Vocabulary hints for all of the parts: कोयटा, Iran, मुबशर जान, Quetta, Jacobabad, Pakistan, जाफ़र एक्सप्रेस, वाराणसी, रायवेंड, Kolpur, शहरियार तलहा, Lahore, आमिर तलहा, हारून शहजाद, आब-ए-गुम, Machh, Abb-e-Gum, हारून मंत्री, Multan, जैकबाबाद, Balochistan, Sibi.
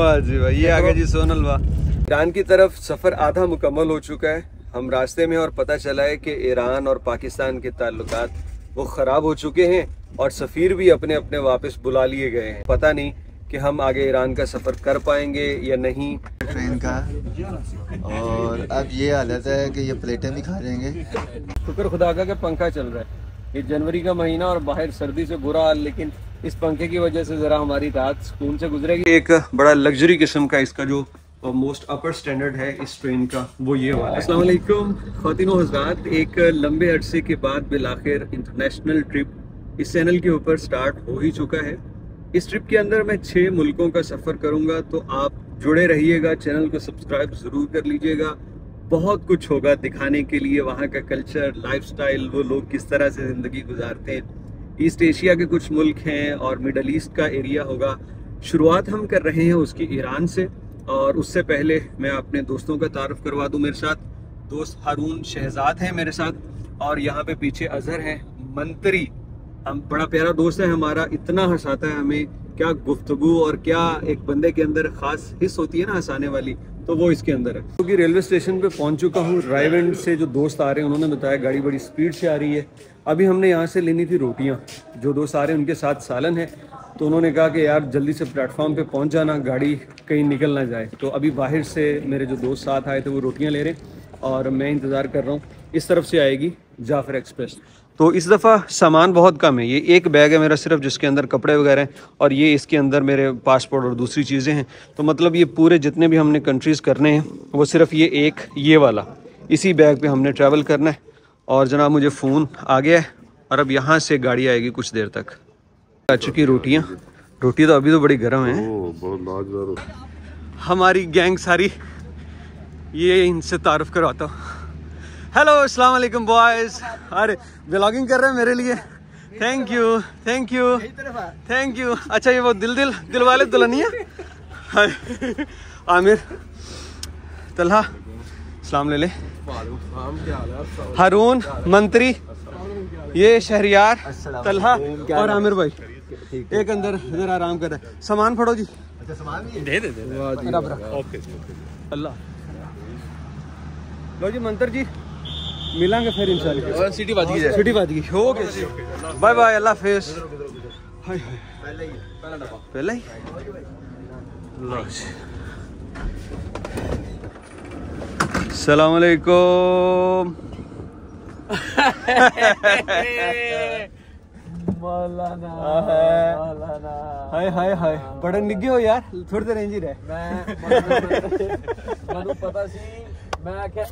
वाह जी वाह, ये आगे जी सोनल वाह। ईरान की तरफ सफ़र आधा मुकम्मल हो चुका है। हम रास्ते में और पता चला है कि ईरान और पाकिस्तान के ताल्लुकात वो ख़राब हो चुके हैं और सफ़ीर भी अपने अपने वापस बुला लिए गए हैं। पता नहीं कि हम आगे ईरान का सफ़र कर पाएंगे या नहीं ट्रेन का। और अब ये हालत है कि ये प्लेटें भी खा जाएंगे। शुक्र खुदा का पंखा चल रहा है। ये जनवरी का महीना और बाहर सर्दी से बुरा हाल, लेकिन इस पंखे की वजह से ज़रा हमारी रात सुकून से गुजरेगी। एक बड़ा लग्जरी किस्म का इसका जो मोस्ट अपर स्टैंडर्ड है इस ट्रेन का वो ये वाला है। अस्सलाम वालेकुम ख़वातीनो हज़रात, एक लंबे अरसे के बाद बिलाखिर इंटरनेशनल ट्रिप इस चैनल के ऊपर स्टार्ट हो ही चुका है। इस ट्रिप के अंदर मैं 6 मुल्कों का सफ़र करूँगा, तो आप जुड़े रहिएगा, चैनल को सब्सक्राइब ज़रूर कर लीजिएगा। बहुत कुछ होगा दिखाने के लिए, वहाँ का कल्चर, लाइफस्टाइल, वो लोग किस तरह से ज़िंदगी गुजारते हैं। ईस्ट एशिया के कुछ मुल्क हैं और मिडल ईस्ट का एरिया होगा। शुरुआत हम कर रहे हैं उसकी ईरान से, और उससे पहले मैं अपने दोस्तों का तारुफ करवा दूँ। मेरे साथ दोस्त हारून शहजाद हैं मेरे साथ, और यहाँ पे पीछे अजहर हैं मंत्री, हम बड़ा प्यारा दोस्त है हमारा, इतना हंसाता है हमें। क्या गुफ्तगू और क्या एक बंदे के अंदर ख़ास हिस्स होती है ना हंसाने वाली, तो वो इसके अंदर है। क्योंकि रेलवे स्टेशन पे पहुंच चुका हूँ। रायवेंड से जो दोस्त आ रहे हैं उन्होंने बताया गाड़ी बड़ी स्पीड से आ रही है। अभी हमने यहाँ से लेनी थी रोटियाँ, जो दोस्त आ रहे हैं उनके साथ सालन है, तो उन्होंने कहा कि यार जल्दी से प्लेटफॉर्म पे पहुँच जाना, गाड़ी कहीं निकल ना जाए। तो अभी बाहर से मेरे जो दोस्त साथ आए थे वो रोटियाँ ले रहे हैं और मैं इंतज़ार कर रहा हूँ। इस तरफ से आएगी जाफ़र एक्सप्रेस। तो इस दफ़ा सामान बहुत कम है। ये एक बैग है मेरा सिर्फ, जिसके अंदर कपड़े वगैरह हैं, और ये इसके अंदर मेरे पासपोर्ट और दूसरी चीज़ें हैं। तो मतलब ये पूरे जितने भी हमने कंट्रीज़ करने हैं वो सिर्फ ये एक ये वाला इसी बैग पे हमने ट्रैवल करना है। और जनाब मुझे फ़ोन आ गया है और अब यहाँ से गाड़ी आएगी कुछ देर तक। आ चुकी रोटियाँ, रोटी तो अभी तो बड़ी गर्म है। हमारी गैंग सारी, ये इनसे तारुफ़ करवाता हूँ। हेलो अस्सलाम वालेकुम बॉयज़, अरे व्लॉगिंग कर रहे हैं मेरे लिए, thank you thank you thank you. अच्छा ये वो दिल वाले दुल्हनिया आमिर तलहा सलाम ले ले, हारून मंत्री, ये शहरियार तलहा और आमिर भाई। एक अंदर जरा आराम कर रहे, सामान फड़ो जी, दे दे ओके अल्लाह। लो जी मंत्र जी, मिलेंगे फिर इंशाल्लाह। और सिटी बात की जाए, सिटी बात की, ओके बाय बाय अल्लाह हाफिज़। हाय हाय पहला डब्बा पहले ही अस्सलाम वालेकुम। मौलाना मौलाना हाय हाय हाय, बड़े निग्गे हो यार, थोड़ी देर इंजी रहे। मैं पता सी मैं क्या,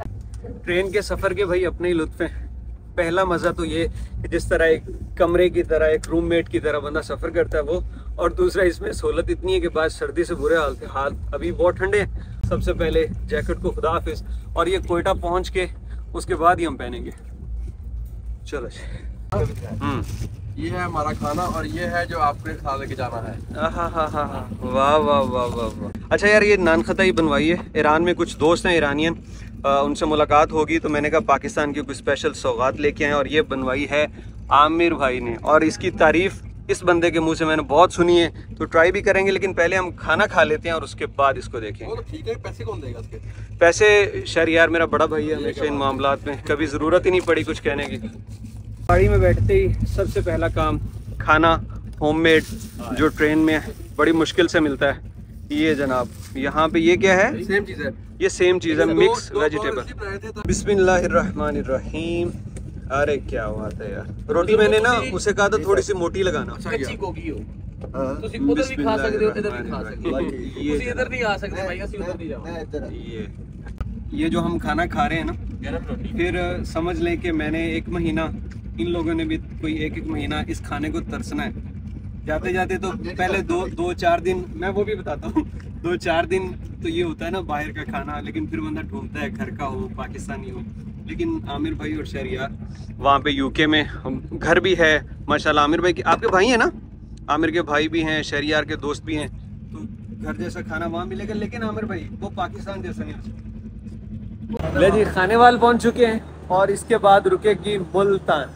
ट्रेन के सफ़र के भाई अपने ही लुत्फ हैं। पहला मज़ा तो ये कि जिस तरह एक कमरे की तरह, एक रूममेट की तरह बंदा सफ़र करता है वो, और दूसरा इसमें सहूलत इतनी है कि बाद सर्दी से बुरे हाल थे, हाथ अभी बहुत ठंडे हैं। सबसे पहले जैकेट को खुदा हाफिज़, और ये क्वेटा पहुंच के उसके बाद ही हम पहनेंगे। चलो ये है हमारा खाना और ये है जो आपके खा लेके जाना है। वाह वाह वाह वाह। अच्छा यार ये नान खताई बनवाई है, ईरान में कुछ दोस्त हैं ईरानियन, उनसे मुलाकात होगी, तो मैंने कहा पाकिस्तान की कोई स्पेशल सौगात लेके आए, और ये बनवाई है आमिर भाई ने, और इसकी तारीफ़ इस बंदे के मुंह से मैंने बहुत सुनी है, तो ट्राई भी करेंगे। लेकिन पहले हम खाना खा लेते हैं और उसके बाद इसको देखेंगे। ठीक है, पैसे कौन देगा इसके? पैसे शहरियार मेरा बड़ा भाई है हमेशा इन मामलों में, कभी ज़रूरत ही नहीं पड़ी कुछ कहने की। गाड़ी में बैठते ही सबसे पहला काम खाना होममेड, जो ट्रेन में बड़ी मुश्किल से मिलता है। ये जनाब यहाँ पे ये क्या है? सेम चीज़ है, ये सेम चीज़ है, मिक्स वेजिटेबल। बिस्मिल्लाहिर्रहमानिर्रहीम। अरे क्या बात है यार, रोटी मैंने ना उसे कहा था थोड़ी सी मोटी लगाना। कच्ची गोभी हो, तुसी उधर भी खा सकते हो, इधर भी खा सकते हो, तुसी इधर नहीं आ सकते भाई, तुसी उधर नहीं जाओ। ये जो हम खाना खा रहे हैं ना गरम रोटी, फिर समझ लें कि मैंने एक महीना, इन लोगों ने भी कोई एक एक महीना इस खाने को तरसना है। जाते जाते तो पहले दो चार दिन, मैं वो भी बताता हूँ, 2-4 दिन तो ये होता है ना बाहर का खाना, लेकिन फिर बंदा ढूंढता है घर का हो, पाकिस्तानी हो। लेकिन आमिर भाई और शहरियार वहाँ पे यूके में घर भी है माशाल्लाह। आमिर भाई के आपके भाई हैं ना, आमिर के भाई भी हैं, शहरियार के दोस्त भी हैं, तो घर जैसा खाना वहाँ मिलेगा। लेकिन आमिर भाई वो पाकिस्तान जैसा नहीं। ले जी खानेवाल पहुँच चुके हैं और इसके बाद रुकेगी मुल्तान।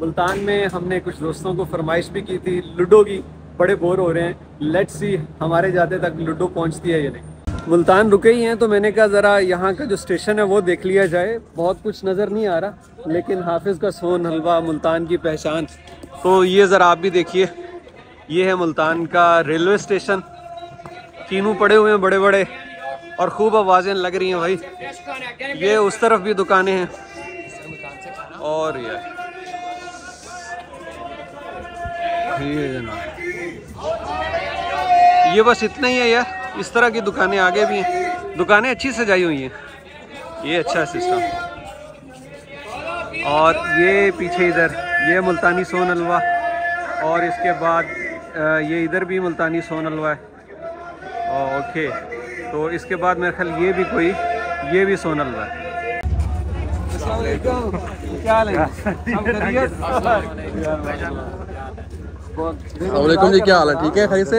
मुल्तान में हमने कुछ दोस्तों को फरमाइश भी की थी लूडो की, बड़े बोर हो रहे हैं, लेट्स सी हमारे जाते तक लूडो पहुंचती है या नहीं। मुल्तान रुके ही हैं तो मैंने कहा ज़रा यहाँ का जो स्टेशन है वो देख लिया जाए। बहुत कुछ नज़र नहीं आ रहा, लेकिन हाफिज़ का सोन हलवा, मुल्तान की पहचान, तो ये ज़रा आप भी देखिए। ये है मुल्तान का रेलवे स्टेशन, तीनों पड़े हुए हैं बड़े बड़े और खूब आवाज़ें लग रही हैं भाई। ये उस तरफ भी दुकानें हैं और ये बस इतना ही है यार। इस तरह की दुकानें आगे भी हैं, दुकानें अच्छी सजाई हुई हैं, ये अच्छा सिस्टम। और ये पीछे इधर ये मुल्तानी सोन हलवा, और इसके बाद ये इधर भी मुल्तानी सोन हलवा है। ओके, तो इसके बाद मेरे ख्याल ये भी कोई, ये भी सोन हलवा है। क्या वालेकुम जी, क्या हाल है? ठीक है, खैर से?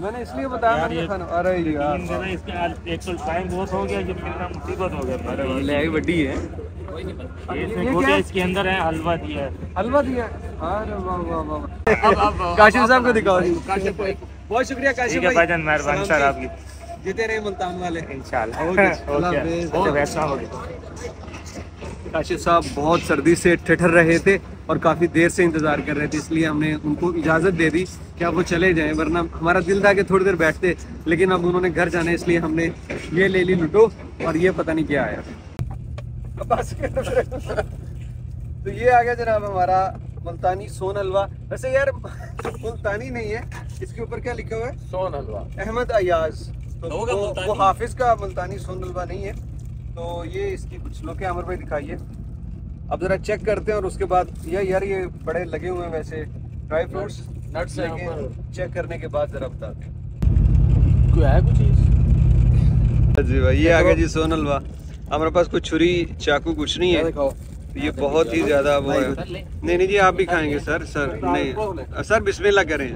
मैंने इसलिए बताया अरे यार इसके 105 बहुत हो गया, ये कितना मुसीबत हो गया। लैग बड़ी है इसके अंदर है, हलवा दिया है, हलवा दिया। अरे वाह वाह वाह, काशिफ साहब को दिखाओ। काशिफ भाई बहुत शुक्रिया, काशिफ भाई भाईजान मेहरबानी सर आपकी। जीते रहे मुल्तान वाले इंशाल्लाह। ओके ओके, वैसा हो गया। काशिफ साहब बहुत सर्दी से ठिठर रहे थे और काफ़ी देर से इंतज़ार कर रहे थे, इसलिए हमने उनको इजाज़त दे दी कि आप वो चले जाएं, वरना हमारा दिल था कि थोड़ी देर बैठते, लेकिन अब उन्होंने घर जाना है, इसलिए हमने ये ले ली लूडो और ये पता नहीं क्या आया। तो ये आ गया जनाब हमारा मुल्तानी सोन हलवा। वैसे यार मुल्तानी नहीं है, इसके ऊपर क्या लिखा हुआ है? सोन हलवा अहमद अयाज। तो हाफिज़ का मुल्तानी सोन हलवा नहीं है। तो ये इसकी कुछ लोग अमर भाई दिखाइए, अब ज़रा चेक करते हैं। और उसके बाद यार ये बड़े लगे हुए हैं वैसे ड्राई फ्रूट्स नट्स लेके, चेक करने के बाद ज़रा बताते हैं कोई है कुछ चीज़। जी भाई ये आ गया जी सोन हलवा। हमारे पास कुछ छुरी चाकू कुछ नहीं है, ये बहुत ही ज़्यादा वो है। नहीं नहीं जी आप भी खाएंगे सर, सर नहीं सर बिस्मिल्लाह करें,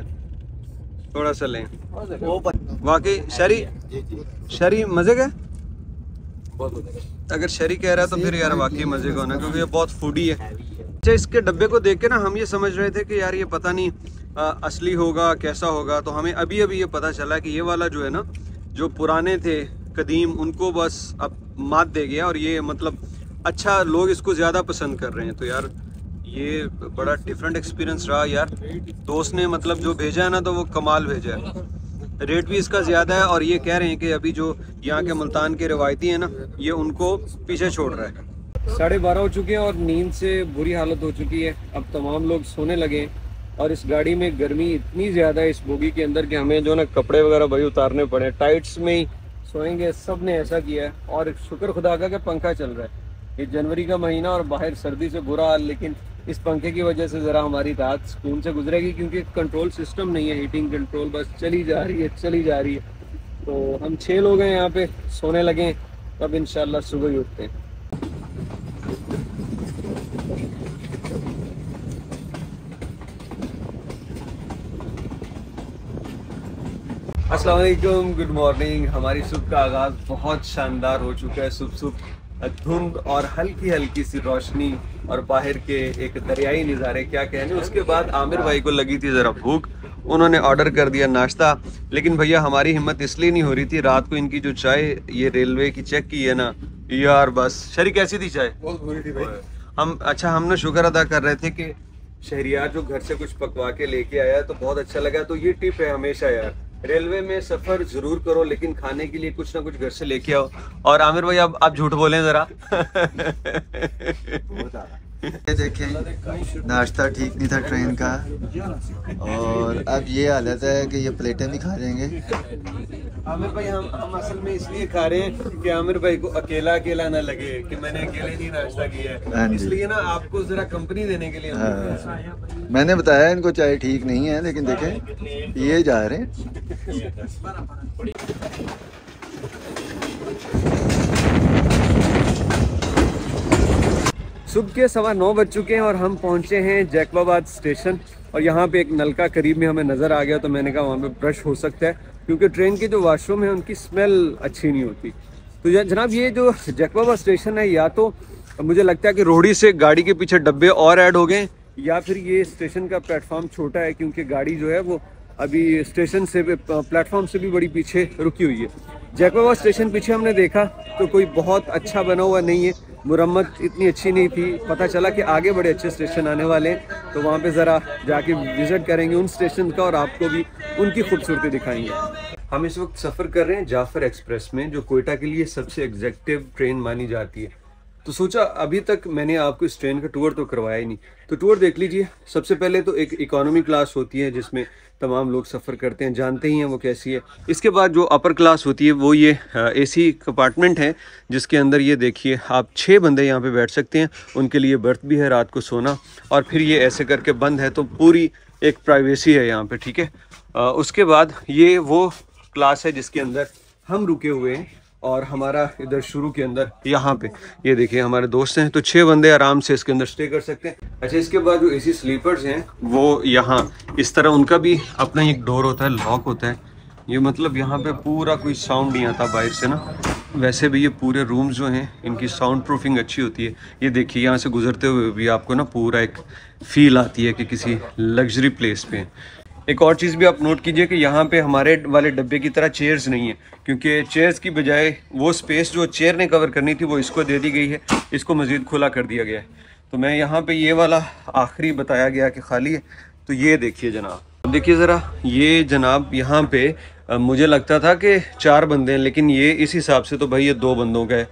थोड़ा सा लें। वाकई शरी शरी मज़े का, अगर शरी कह रहा है तो फिर यार वाकई मजे का होना, क्योंकि ये बहुत फूडी है। अच्छा इसके डब्बे को देख के ना हम ये समझ रहे थे कि यार ये पता नहीं असली होगा कैसा होगा, तो हमें अभी अभी ये पता चला कि ये वाला जो है ना, जो पुराने थे कदीम, उनको बस अब मात दे गया और ये मतलब अच्छा लोग इसको ज़्यादा पसंद कर रहे हैं। तो यार ये बड़ा डिफरेंट एक्सपीरियंस रहा यार। दोस्त ने मतलब जो भेजा है ना, तो वो कमाल भेजा है, रेट भी इसका ज़्यादा है। और ये कह रहे हैं कि अभी जो यहाँ के मुल्तान के रिवायती हैं ना, ये उनको पीछे छोड़ रहा है। 12:30 हो चुके हैं और नींद से बुरी हालत हो चुकी है, अब तमाम लोग सोने लगे हैं। और इस गाड़ी में गर्मी इतनी ज़्यादा है इस बोगी के अंदर कि हमें जो ना कपड़े वगैरह भाई उतारने पड़े, टाइट्स में ही सोएंगे, सब ने ऐसा किया है। और शुक्र खुदा का पंखा चल रहा है, ये जनवरी का महीना और बाहर सर्दी से बुरा हाल, लेकिन इस पंखे की वजह से ज़रा हमारी रात सुकून से गुजरेगी, क्योंकि कंट्रोल सिस्टम नहीं है हीटिंग कंट्रोल, बस चली जा रही है चली जा रही है। तो हम 6 लोग हैं यहाँ पे, सोने लगे, तब इंशाल्लाह सुबह ही उठते हैं। अस्सलाम वालेकुम, गुड मॉर्निंग। हमारी सुबह का आगाज़ बहुत शानदार हो चुका है। सुबह सुबह धुंध और हल्की हल्की सी रोशनी और बाहर के एक दरियाई नज़ारे, क्या कहने। उसके बाद आमिर भाई को लगी थी ज़रा भूख, उन्होंने ऑर्डर कर दिया नाश्ता, लेकिन भैया हमारी हिम्मत इसलिए नहीं हो रही थी, रात को इनकी जो चाय ये रेलवे की चेक की है ना यार, बस शरी कैसी थी चाय? बहुत बुरी थी भाई। हम ना शुक्र अदा कर रहे थे कि शहरियार जो घर से कुछ पकवा के लेके आया, तो बहुत अच्छा लगा। तो ये टिप है हमेशा यार, रेलवे में सफर जरूर करो, लेकिन खाने के लिए कुछ ना कुछ घर से लेके आओ। और आमिर भाई अब आप झूठ बोलें जरा। ये देखें नाश्ता ठीक नहीं था ट्रेन का, और अब ये हालत है कि ये प्लेटें भी खा लेंगे आमिर भाई। हम असल में इसलिए खा रहे हैं कि आमिर भाई को अकेला अकेला ना लगे कि मैंने अकेले नहीं नाश्ता किया है, इसलिए ना आपको जरा कंपनी देने के लिए। हाँ। मैंने बताया इनको चाय ठीक नहीं है, लेकिन देखें ये जा रहे हैं। सुबह के 9:15 बज चुके हैं और हम पहुंचे हैं जैकबाबाद स्टेशन, और यहाँ पे एक नलका करीब में हमें नज़र आ गया, तो मैंने कहा वहाँ पे ब्रश हो सकता है, क्योंकि ट्रेन के जो वाशरूम है उनकी स्मेल अच्छी नहीं होती। तो जनाब ये जो जैकबाबाद स्टेशन है, या तो मुझे लगता है कि रोड़ी से गाड़ी के पीछे डब्बे और ऐड हो गए, या फिर ये स्टेशन का प्लेटफार्म छोटा है, क्योंकि गाड़ी जो है वो अभी स्टेशन से प्लेटफॉर्म से भी बड़ी पीछे रुकी हुई है। जैकोबाबाद स्टेशन पीछे हमने देखा तो कोई बहुत अच्छा बना हुआ नहीं है, मुरम्मत इतनी अच्छी नहीं थी। पता चला कि आगे बड़े अच्छे स्टेशन आने वाले हैं तो वहाँ पे ज़रा जाके विज़िट करेंगे उन स्टेशन का और आपको भी उनकी खूबसूरती दिखाएंगे। हम इस वक्त सफ़र कर रहे हैं जाफ़र एक्सप्रेस में, जो कोयटा के लिए सबसे एग्जैक्टिव ट्रेन मानी जाती है। तो सोचा अभी तक मैंने आपको इस ट्रेन का टूर तो करवाया ही नहीं, तो टूर देख लीजिए। सबसे पहले तो एक इकोनॉमी क्लास होती है जिसमें तमाम लोग सफ़र करते हैं, जानते ही हैं वो कैसी है। इसके बाद जो अपर क्लास होती है वो ये एसी कंपार्टमेंट है जिसके अंदर ये देखिए आप 6 बंदे यहाँ पे बैठ सकते हैं, उनके लिए बर्थ भी है रात को सोना, और फिर ये ऐसे करके बंद है तो पूरी एक प्राइवेसी है यहाँ पर, ठीक है। उसके बाद ये वो क्लास है जिसके अंदर हम रुके हुए हैं और हमारा इधर शुरू के अंदर यहाँ पे ये देखिए हमारे दोस्त हैं, तो 6 बंदे आराम से इसके अंदर स्टे कर सकते हैं। अच्छा, इसके बाद जो एसी स्लीपर्स हैं वो यहाँ इस तरह उनका भी अपना एक डोर होता है, लॉक होता है। ये मतलब यहाँ पे पूरा कोई साउंड नहीं आता बाहर से ना। वैसे भी ये पूरे रूम्स जो हैं इनकी साउंड प्रूफिंग अच्छी होती है। ये देखिए यहाँ से गुजरते हुए भी आपको ना पूरा एक फील आती है कि किसी लग्जरी प्लेस पे। एक और चीज़ भी आप नोट कीजिए कि यहाँ पे हमारे वाले डब्बे की तरह चेयर्स नहीं है, क्योंकि चेयर्स की बजाय वो स्पेस जो चेयर ने कवर करनी थी वो इसको दे दी गई है, इसको मज़ीद खुला कर दिया गया है। तो मैं यहाँ पे ये वाला आखिरी बताया गया कि खाली है, तो ये देखिए जनाब, देखिए ज़रा ये जनाब यहाँ पे मुझे लगता था कि 4 बंदे हैं, लेकिन ये इस हिसाब से तो भाई ये 2 बंदों का है।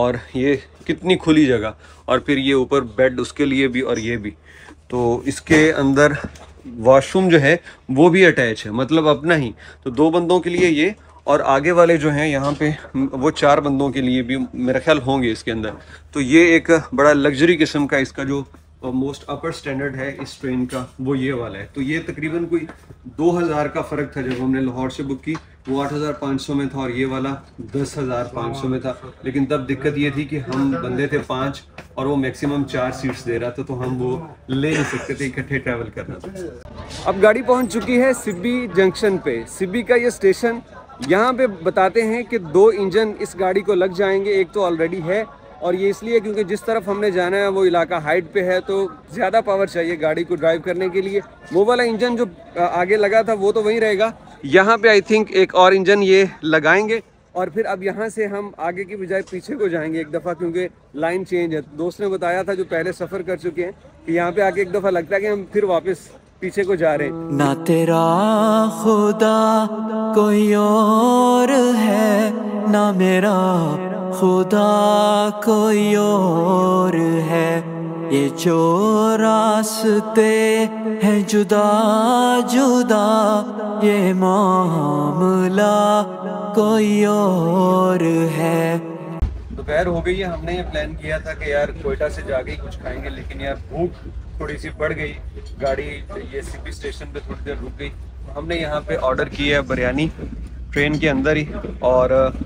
और ये कितनी खुली जगह, और फिर ये ऊपर बेड उसके लिए भी और ये भी। तो इसके अंदर वॉशरूम जो है वो भी अटैच है, मतलब अपना ही, तो 2 बंदों के लिए ये, और आगे वाले जो हैं यहाँ पे वो 4 बंदों के लिए भी मेरा ख्याल होंगे इसके अंदर। तो ये एक बड़ा लग्जरी किस्म का इसका जो मोस्ट अपर स्टैंडर्ड है इस ट्रेन का वो ये वाला है। तो ये तकरीबन कोई 2000 का फ़र्क था, जब हमने लाहौर से बुक की वो 8500 में था और ये वाला 10500 में था। लेकिन तब दिक्कत ये थी कि हम बंदे थे 5 और वो मैक्सिमम 4 सीट्स दे रहा था, तो हम वो ले नहीं सकते थे, इकट्ठे ट्रैवल करना था। अब गाड़ी पहुंच चुकी है सिबी जंक्शन पे। सिबी का ये स्टेशन, यहाँ पे बताते हैं कि 2 इंजन इस गाड़ी को लग जाएंगे, एक तो ऑलरेडी है, और ये इसलिए क्योंकि जिस तरफ हमने जाना है वो इलाका हाइट पे है तो ज़्यादा पावर चाहिए गाड़ी को ड्राइव करने के लिए। वो वाला इंजन जो आगे लगा था वो तो वहीं रहेगा, यहाँ पे आई थिंक एक और इंजन ये लगाएंगे और फिर अब यहाँ से हम आगे की बजाय पीछे को जाएंगे एक दफ़ा, क्योंकि लाइन चेंज है। दोस्त ने बताया था जो पहले सफ़र कर चुके हैं कि यहाँ पे आके एक दफ़ा लगता है कि हम फिर वापस पीछे को जा रहे हैं। ना तेरा खुदा कोई और है, ना मेरा खुदा कोई और है, ये जो रास्ते हैं जुदा जुदा, ये मामला कोई और है। दोपहर हो गई है, हमने ये प्लान किया था कि यार कोयटा से जाके ही कुछ खाएंगे, लेकिन यार भूख थोड़ी सी बढ़ गई, गाड़ी ये सिबी स्टेशन पे थोड़ी देर रुक गई। हमने यहाँ पे ऑर्डर किया है बिरयानी ट्रेन के अंदर ही, और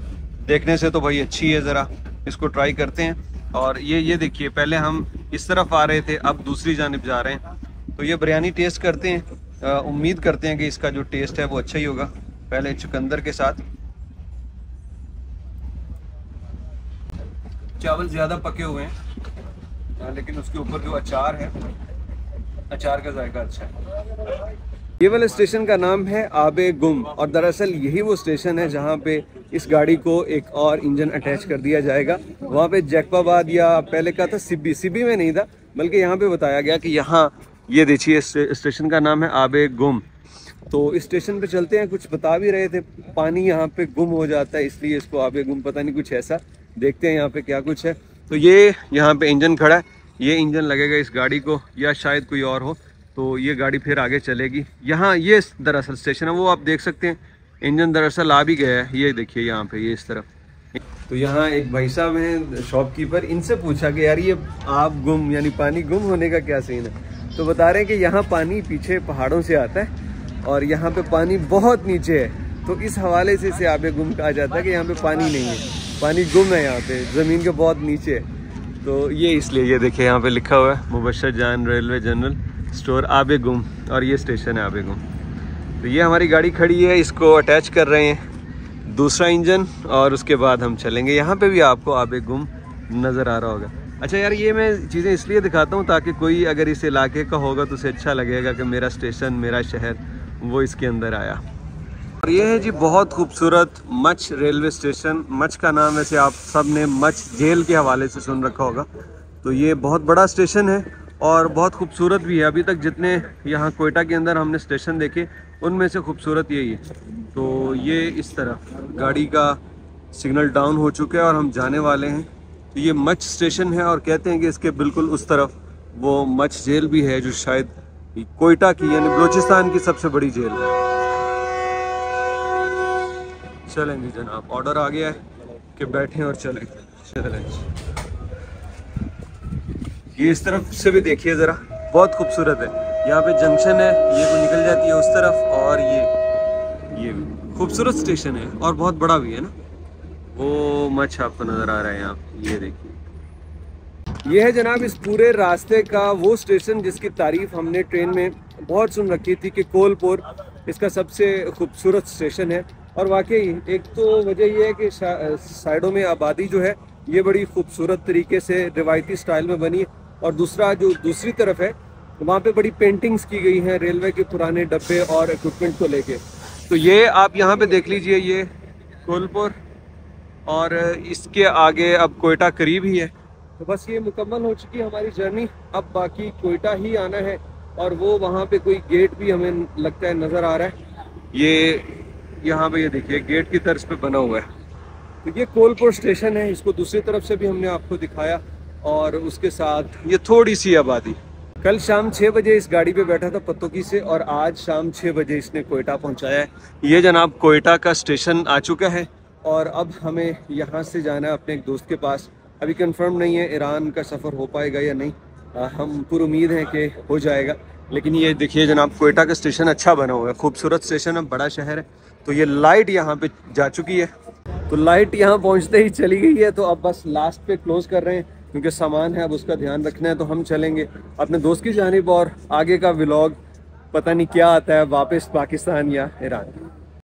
देखने से तो भाई अच्छी है, ज़रा इसको ट्राई करते हैं। और ये देखिए, पहले हम इस तरफ आ रहे थे, अब दूसरी जानिब जा रहे हैं। तो ये बिरयानी टेस्ट करते हैं, उम्मीद करते हैं कि इसका जो टेस्ट है वो अच्छा ही होगा। पहले चुकंदर के साथ, चावल ज़्यादा पके हुए हैं लेकिन उसके ऊपर जो अचार है, अचार का जायका अच्छा है। ये वाले स्टेशन का नाम है आब-ए-गुम, और दरअसल यही वो स्टेशन है जहाँ पे इस गाड़ी को एक और इंजन अटैच कर दिया जाएगा। वहाँ पे जैकबाबाद या पहले का था सिबी, सिबी में नहीं था, बल्कि यहाँ पे बताया गया कि यहाँ ये देखिए स्टेशन का नाम है आब-ए-गुम। तो इस स्टेशन पे चलते हैं, कुछ बता भी रहे थे, पानी यहाँ पे गुम हो जाता है इसलिए इसको आब-ए-गुम, पता नहीं कुछ ऐसा। देखते हैं यहाँ पे क्या कुछ है। तो ये यहाँ पे इंजन खड़ा है, ये इंजन लगेगा इस गाड़ी को, या शायद कोई और हो, तो ये गाड़ी फिर आगे चलेगी। यहाँ ये दरअसल स्टेशन है, वो आप देख सकते हैं, इंजन दरअसल आ भी गया है, ये देखिए यहाँ पे ये इस तरफ। तो यहाँ एक भाई साहब हैं शॉपकीपर, इनसे पूछा कि यार ये आब गुम यानी पानी गुम होने का क्या सीन है, तो बता रहे हैं कि यहाँ पानी पीछे पहाड़ों से आता है और यहाँ पे पानी बहुत नीचे है, तो इस हवाले से इसे आबे गुम कहा जाता है कि यहाँ पे पानी नहीं है, पानी गुम है, यहाँ पे ज़मीन के बहुत नीचे है। तो ये इसलिए, ये देखिए यहाँ पे लिखा हुआ है मुबशर जान रेलवे जनरल स्टोर आबे गुम, और ये स्टेशन है आबे गुम। तो ये हमारी गाड़ी खड़ी है, इसको अटैच कर रहे हैं दूसरा इंजन, और उसके बाद हम चलेंगे। यहाँ पे भी आपको आब-ए-गुम नज़र आ रहा होगा। अच्छा यार, ये मैं चीज़ें इसलिए दिखाता हूँ ताकि कोई अगर इस इलाके का होगा तो उसे अच्छा लगेगा कि मेरा स्टेशन, मेरा शहर, वो इसके अंदर आया। और ये है जी बहुत खूबसूरत मच्छ रेलवे स्टेशन। मच्छ का नाम वैसे आप सब ने मच्छ जेल के हवाले से सुन रखा होगा। तो ये बहुत बड़ा स्टेशन है और बहुत खूबसूरत भी है। अभी तक जितने यहाँ क्वेटा के अंदर हमने स्टेशन देखे उनमें से खूबसूरत यही है। तो ये इस तरह गाड़ी का सिग्नल डाउन हो चुका है और हम जाने वाले हैं। तो ये मच्छ स्टेशन है और कहते हैं कि इसके बिल्कुल उस तरफ वो मच्छ जेल भी है जो शायद क्वेटा की यानी बलूचिस्तान की सबसे बड़ी जेल है। चलें जी जनाब, ऑर्डर आ गया है कि बैठें और चलें। ये इस तरफ से भी देखिए ज़रा, बहुत खूबसूरत है। यहाँ पे जंक्शन है, ये वो निकल जाती है उस तरफ, और ये खूबसूरत स्टेशन है और बहुत बड़ा भी है ना। वो मच्छ आपको नज़र आ रहा है यहाँ, ये देखिए। ये है जनाब इस पूरे रास्ते का वो स्टेशन जिसकी तारीफ हमने ट्रेन में बहुत सुन रखी थी कि कोलपुर इसका सबसे खूबसूरत स्टेशन है। और वाकई एक तो वजह यह है कि साइडों में आबादी जो है ये बड़ी खूबसूरत तरीके से रिवायती स्टाइल में बनी है। और दूसरा जो दूसरी तरफ है वहाँ पे बड़ी पेंटिंग्स की गई हैं रेलवे के पुराने डब्बे और इक्विपमेंट को लेके। तो ये आप यहाँ पे देख लीजिए, ये कोलपुर और इसके आगे अब क्वेटा करीब ही है। तो बस ये मुकम्मल हो चुकी हमारी जर्नी। अब बाकी क्वेटा ही आना है और वो वहाँ पर कोई गेट भी हमें लगता है नज़र आ रहा है। ये यहाँ पे ये देखिए गेट की तर्ज पे बना हुआ है। तो ये कोलपुर स्टेशन है, इसको दूसरी तरफ से भी हमने आपको दिखाया। और उसके साथ ये थोड़ी सी आबादी। कल शाम 6 बजे इस गाड़ी पे बैठा था पत्तोकी से और आज शाम 6 बजे इसने क्वेटा पहुँचाया है। ये जनाब क्वेटा का स्टेशन आ चुका है और अब हमें यहाँ से जाना है अपने एक दोस्त के पास। अभी कन्फर्म नहीं है ईरान का सफ़र हो पाएगा या नहीं, हम पूरी उम्मीद है कि हो जाएगा। लेकिन ये देखिए जनाब क्वेटा का स्टेशन अच्छा बना हुआ है, खूबसूरत स्टेशन है, बड़ा शहर है। तो ये लाइट यहाँ पे जा चुकी है, तो लाइट यहाँ पहुँचते ही चली गई है। तो अब बस लास्ट पे क्लोज कर रहे हैं क्योंकि सामान है, अब उसका ध्यान रखना है। तो हम चलेंगे अपने दोस्त की जानिब और आगे का व्लॉग पता नहीं क्या आता है, वापस पाकिस्तान या ईरान।